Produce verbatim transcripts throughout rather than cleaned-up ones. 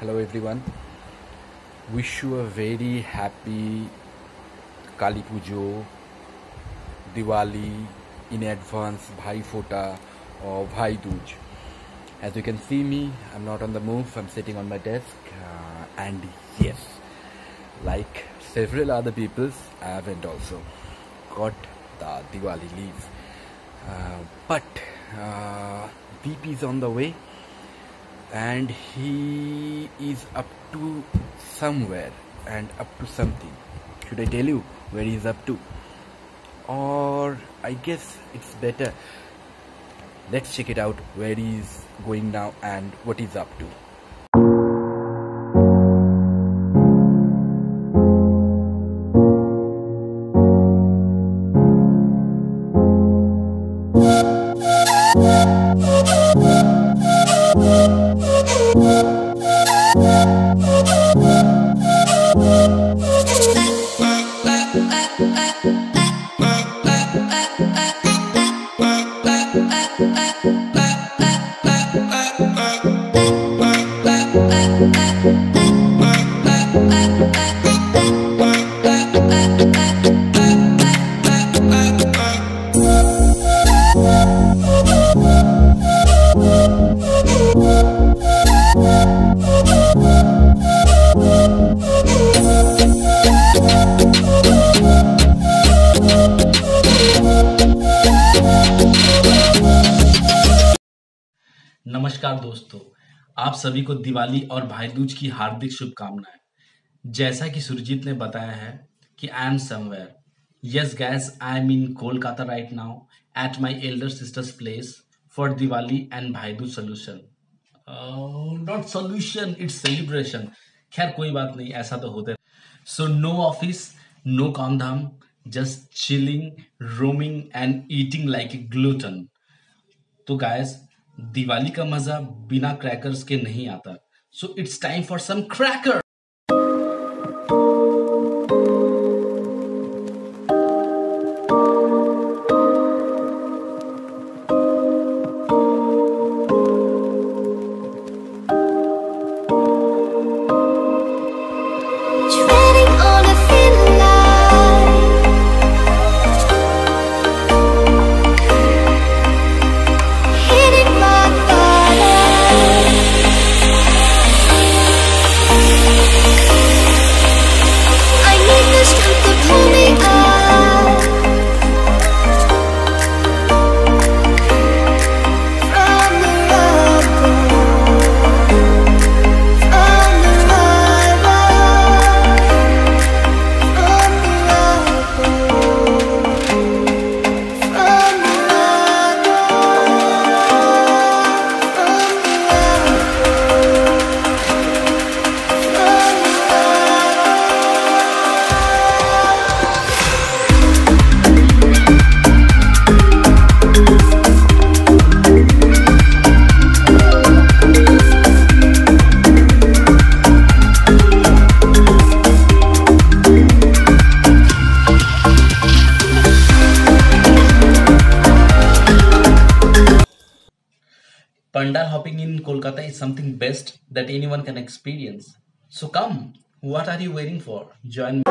Hello everyone, wish you a very happy Kali Pujo, Diwali, in advance Bhai Phota or Bhai Duj. As you can see me, I'm not on the move, I'm sitting on my desk uh, and yes, like several other peoples, I haven't also got the Diwali leaves. Uh, but uh, Deep is on the way. And he is up to somewhere and up to something. Should I tell you where he is up to? Or I guess it's better. Let's check it out where he is going now and what he's up to. नमस्कार दोस्तों, आप सभी को दिवाली और भाई दूज की हार्दिक शुभकामनाएं। जैसा कि सुरजीत ने बताया है कि I am somewhere, yes guys, I am in Kolkata right now at my elder sister's place for Diwali and Bhai Dooj solution. Not solution, it's celebration. खैर कोई बात नहीं, ऐसा तो होते। सो नो ऑफिस, नो काम धाम, just chilling, roaming and eating like a glutton. तो गाइस, दिवाली का मजा बिना क्रैकर्स के नहीं आता, so it's time for some cracker. Pandal hopping in Kolkata is something best that anyone can experience. So come, what are you waiting for? Join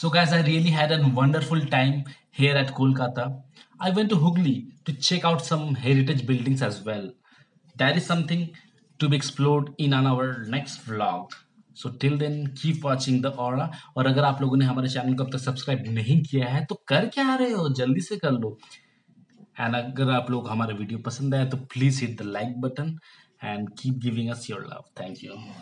So guys, I really had a wonderful time here at Kolkata. I went to Hooghly to check out some heritage buildings as well. That is something to be explored in our next vlog. So till then, keep watching the Aura. और अगर आप लोगों ने हमारे channel को अब तक subscribe नहीं किया है तो कर क्या रहे हो, जल्दी से कर लो. And अगर आप लोग हमारे वीडियो पसंद आए तो please hit the like button and keep giving us your love. Thank you.